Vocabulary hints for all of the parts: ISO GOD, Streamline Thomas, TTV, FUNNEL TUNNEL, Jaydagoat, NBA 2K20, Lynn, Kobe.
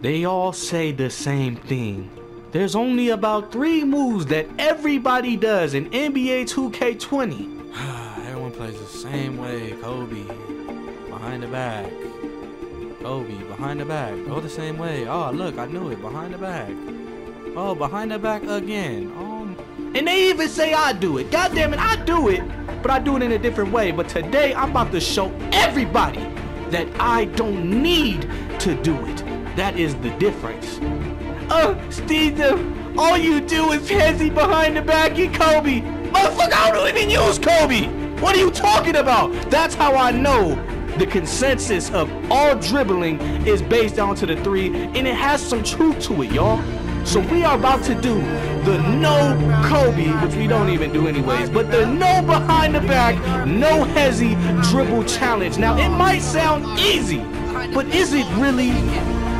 They all say the same thing. There's only about 3 moves that everybody does in NBA 2K20. Everyone plays the same way. Kobe, behind the back. Kobe, behind the back. Go the same way. Oh, look, I knew it. Behind the back. Oh, behind the back again. And they even say I do it. God damn it, I do it. But I do it in a different way. But today, I'm about to show everybody that I don't need to do it. That is the difference. Oh, Steve, all you do is hezzy behind the back and Kobe. Motherfucker, I don't even use Kobe. What are you talking about? That's how I know the consensus of all dribbling is based down to the 3, and it has some truth to it, y'all. So we are about to do the no Kobe, which we don't even do anyways, but the no behind the back, no hezzy dribble challenge. Now, it might sound easy, but is it really?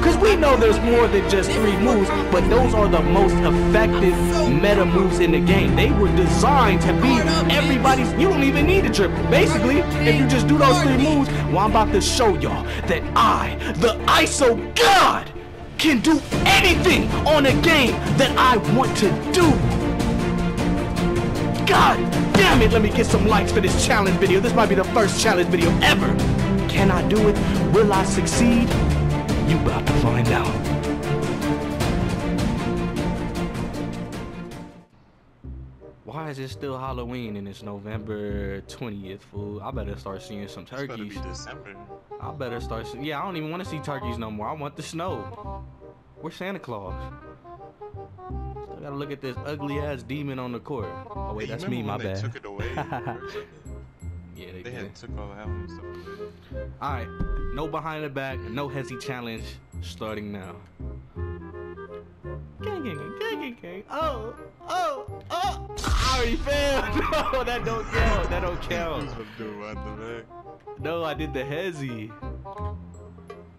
Because we know there's more than just 3 moves, but those are the most effective meta moves in the game. They were designed to be everybody's. You don't even need a dribble. Basically, if you just do those 3 moves, well, I'm about to show y'all that I, the ISO God, can do anything on a game that I want to do. God damn it, let me get some likes for this challenge video. This might be the first challenge video ever. Can I do it? Will I succeed? You about to find out. Why is it still Halloween and it's November 20th, fool? I better start seeing some turkeys. It's better be December. I better start seeing. Yeah, I don't even want to see turkeys no more. I want the snow. Where's Santa Claus? Still gotta look at this ugly ass demon on the court. Oh wait, hey, that's me. My bad. They took it away. Yeah, they had took all the albums. So. All right, no behind the back, no hezzy challenge, starting now. Gang. Oh! I already failed. No, that don't count. That don't count. No, I did the hezzy.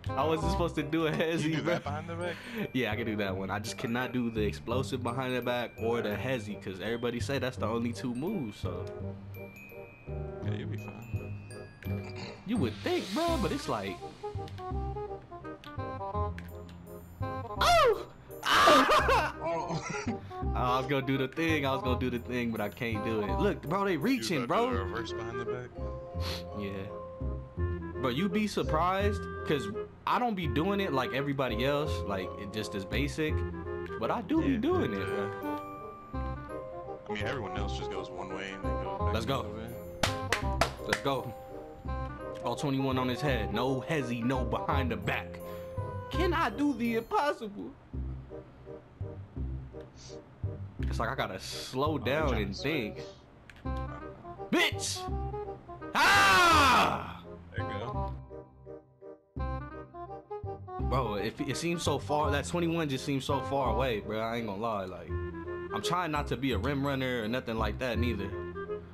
I wasn't supposed to do a hezzy. You do that behind the back? Yeah, I can do that one. I just cannot do the explosive behind the back or the hezzy because everybody say that's the only 2 moves. So. Yeah, you'll be fine. You would think, bro, but it's like. Oh! I was gonna do the thing. I was gonna do the thing, but I can't do it. Look, bro, they reaching, bro. Reverse behind the back. Yeah. But you be surprised, cause I don't be doing it like everybody else. Like it just is basic, but I do be doing it. Bro. I mean, everyone else just goes one way and then goes back. Let's go. Let's go. All 21 on his head. No hezzy, no behind the back. Can I do the impossible? It's like I gotta slow down and think. Bitch! Ah! There you go. Bro, it seems so far. That 21 just seems so far away, bro. I ain't gonna lie. Like, I'm trying not to be a rim runner or nothing like that, neither.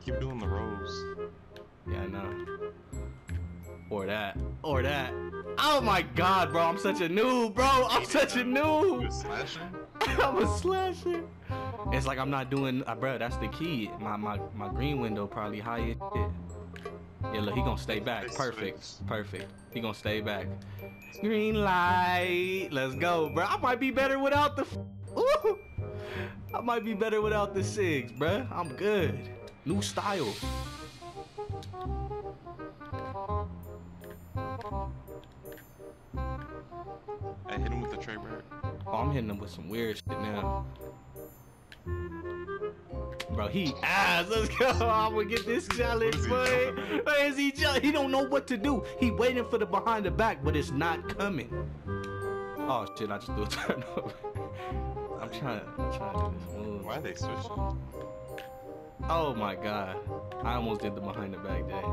Keep doing the rolls. Yeah, I know. Or that. Oh my God, bro! I'm such a noob, bro! I'm such a noob. You a slasher? I'm a slasher. It's like I'm not doing, bro. That's the key. My green window probably high as shit. Yeah, look, he gonna stay back. Perfect. He gonna stay back. Green light. Let's go, bro. I might be better without the. Ooh. I might be better without the 6, bro. I'm good. New style. I hit him with the tray bird. Oh, I'm hitting him with some weird shit now. Bro, he ass. Let's go. I'm gonna get this challenge, boy. Where is he? He don't know what to do. He waiting for the behind the back, but it's not coming. Oh shit! I just threw a turnover. I'm trying to do this move. Why are they switching? Oh my God! I almost did the behind the back day.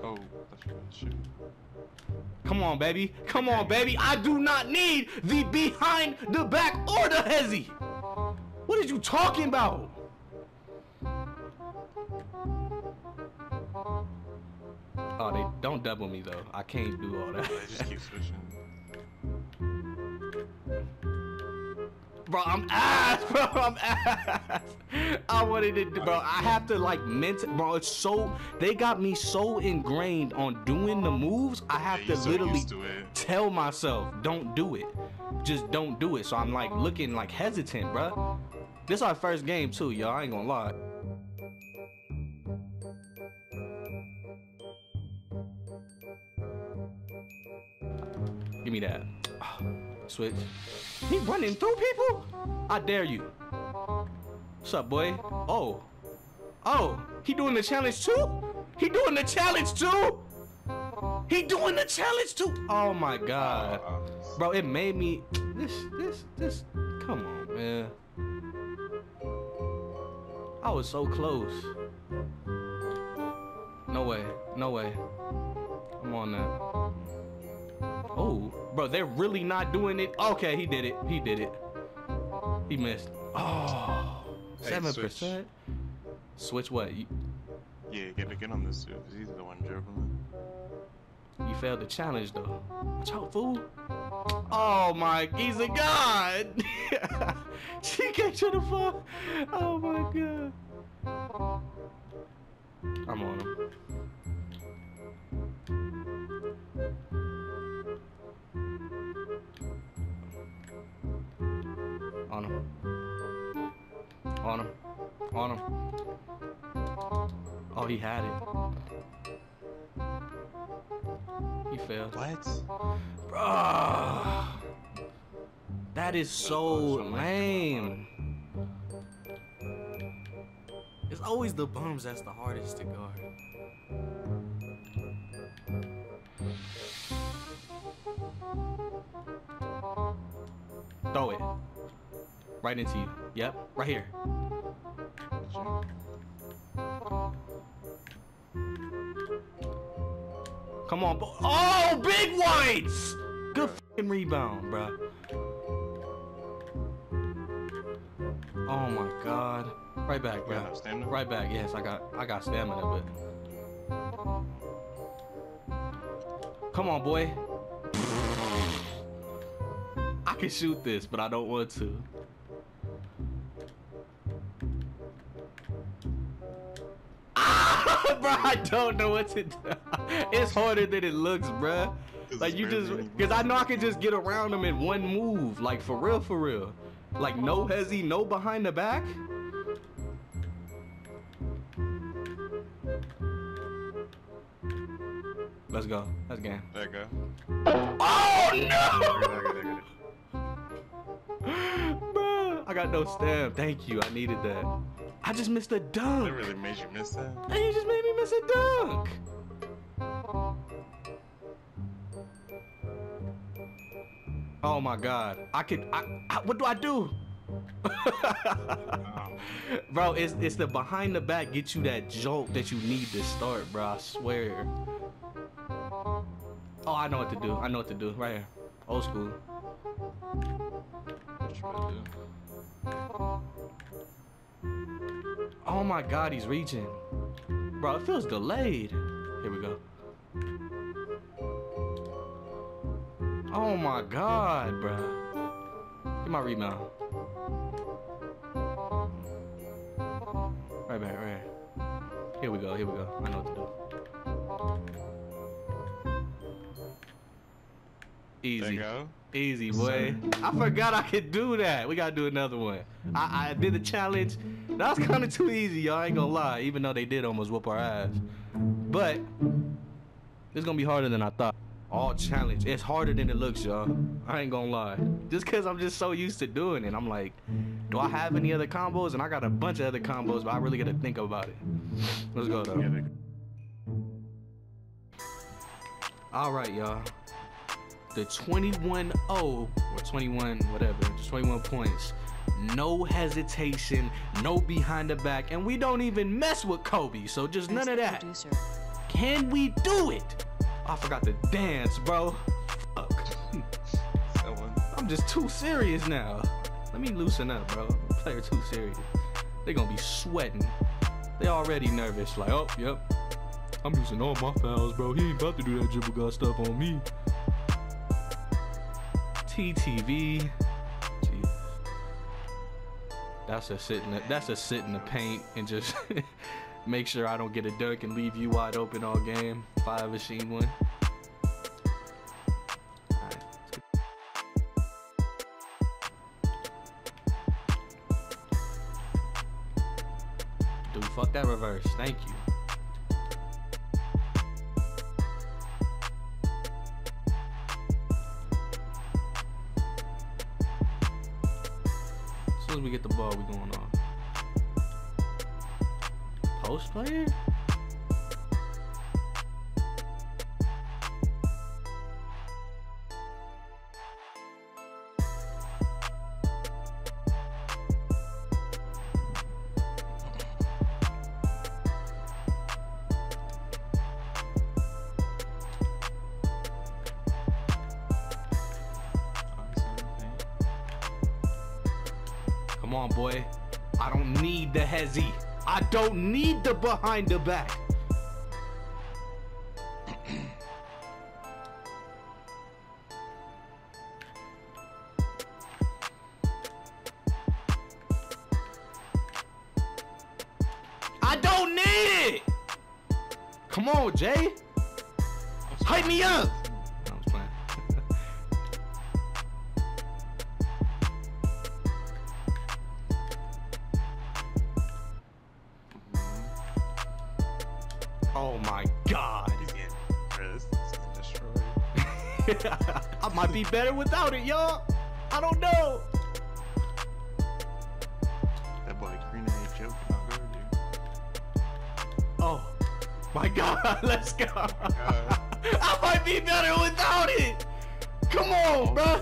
Oh, that's right. Shoot. Come on, baby. Come on, baby. I do not need the behind the back or the hezzy. What are you talking about? Oh, they don't double me, though. I can't do all that. They just keep switching. Bro, I'm ass, bro. I'm ass. I wanted to, bro. I have to like mental, bro. It's so they got me so ingrained on doing the moves. I have to so literally tell myself, don't do it. Just don't do it. So I'm like looking like hesitant, bro. This our first game too, y'all. I ain't gonna lie. Give me that. Switch. He running through people? I dare you. What's up, boy? Oh. Oh. He doing the challenge too? He doing the challenge too? He doing the challenge too? Oh my god. Bro, it made me this come on, man. I was so close. No way. No way. Come on now. Oh, bro, they're really not doing it. Okay, he did it. He did it. He missed. Oh, 7%. Switch what? Yeah, get on this, because he's the one dribbling. You failed the challenge, though. Watch out, fool. Oh, my. He's a god. TK to the fuck. Oh, my god. I'm on him. On him. On him. On him. Oh, he had it. He failed. What? Bro. That is so lame. It's always the bums that's the hardest to guard. Throw it. Right into you. Yep, right here. Come on. Oh, big whites! Good f***ing rebound, bro. Oh my god. Right back, bro. Right back. Yes, I got stamina, but come on, boy. I can shoot this, but I don't want to. Bro, I don't know what to do. It's harder than it looks, bro. Like you just, because I know I can just get around them in one move. Like for real, for real. Like no hezzy, no behind the back. Let's go. Let's game. There you go. Oh no! Bro, I got no stamp. Thank you. I needed that. I just missed a dunk. That really made you miss that? And you just made me miss a dunk. Oh my god. I could what do I do? Bro, it's the behind the back get you that jolt that you need to start, bro. I swear. Oh, I know what to do. I know what to do. Right here. Old school. What you gonna do? Oh my god, he's reaching. Bro, it feels delayed. Here we go. Oh my god, bro. Get my rebound. Right back, right here. Here we go, here we go. I know what to do. Easy. There you go. Easy, boy. I forgot I could do that. We gotta do another one. I did the challenge. That was kind of too easy, y'all. I ain't gonna lie. Even though they did almost whoop our ass. But it's gonna be harder than I thought. All challenge. It's harder than it looks, y'all. I ain't gonna lie. Just cause I'm just so used to doing it. I'm like, do I have any other combos? And I got a bunch of other combos, but I really gotta think about it. Let's go though. Alright, y'all. The 21-0 or 21 whatever, 21 points, no hesitation, no behind the back, and we don't even mess with Kobe, so just none of that. Producer. Can we do it? I forgot to dance, bro. Fuck. I'm just too serious now. Let me loosen up, bro. Player too serious. They're gonna be sweating. They already nervous, like, oh, yep. I'm using all my fouls, bro. He ain't about to do that dribble god stuff on me. TTV. Jeez. That's a sit in the paint and just make sure I don't get a dunk and leave you wide open all game. If I ever seen one. Dude, fuck that reverse. Thank you. As soon as we get the ball, we're going off. Post player? Come on, boy. I don't need the hezzy. I don't need the behind the back. I don't need it. Come on, Jay. Hype me up. Oh my God! I might be better without it, y'all. I don't know. That boy Green ain't joking. Oh my God! Let's go. Oh my God. I might be better without it. Come on, bro.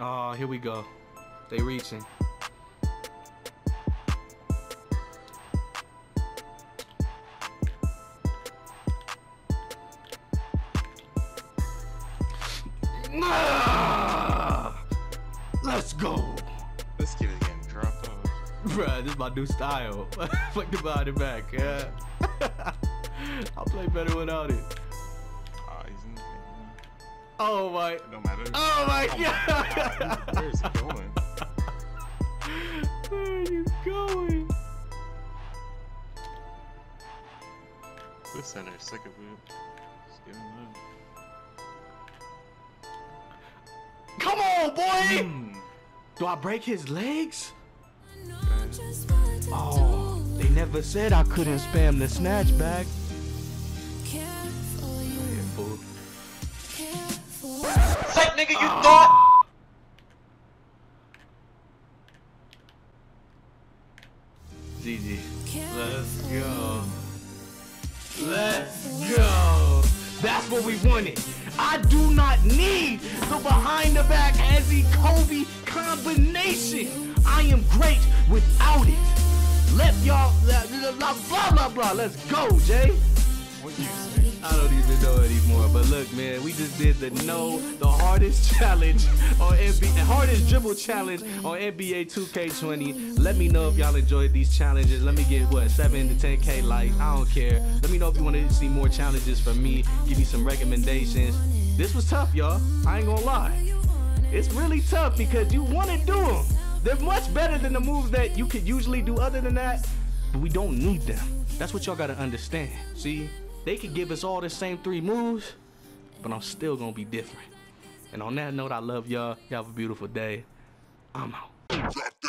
Oh, here we go. They reaching. Let's go. This kid is getting dropped off. Bruh, this is my new style. Fuck the body back. Yeah. I'll play better without it. He's in the oh my. No matter. Oh my God. Where's he going? Where are you going? This center's sick of it. Just give him up. Come on, boy! Do I break his legs? Oh, they never said I couldn't spam the snatch back. Sick nigga, you thought? GG. Let's go. Let's go. That's what we wanted. I do not need the behind-the-back Azzy Kobe combination. I am great without it. Let y'all blah blah blah. Let's go, Jay. What you say? I don't even know anymore. But look, man, we just did the hardest challenge on NBA, the hardest dribble challenge on NBA 2K20. Let me know if y'all enjoyed these challenges. Let me get what 7 to 10K likes. I don't care. Let me know if you want to see more challenges from me. Give me some recommendations. This was tough, y'all. I ain't gonna lie. It's really tough because you want to do them. They're much better than the moves that you could usually do other than that, but we don't need them. That's what y'all gotta understand. See, they could give us all the same 3 moves, but I'm still gonna be different. And on that note, I love y'all. Y'all have a beautiful day. I'm out.